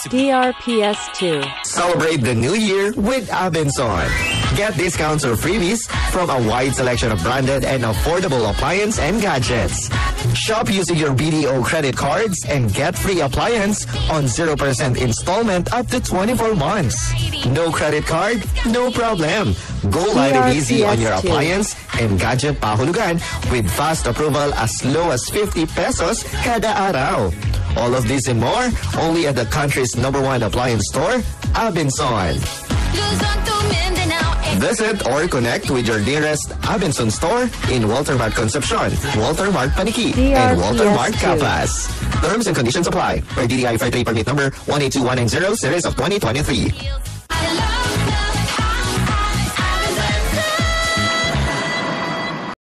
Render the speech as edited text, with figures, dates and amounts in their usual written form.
DRPS 2. Celebrate the new year with Abenson. Get discounts or freebies from a wide selection of branded and affordable appliance and gadgets. Shop using your BDO credit cards and get free appliance on 0% installment up to 24 months. No credit card? No problem. Go light and easy on your appliance and gadget pahulugan with fast approval as low as 50 pesos kada araw. All of this and more only at the country's #1 appliance store, Abenson. Visit or connect with your nearest Abenson store in Walter Mart Concepcion, Walter Mart Paniqui, and Walter Mart Capas. Terms and conditions apply. Per DDI Fair Trade Permit Number 182190, series of 2023.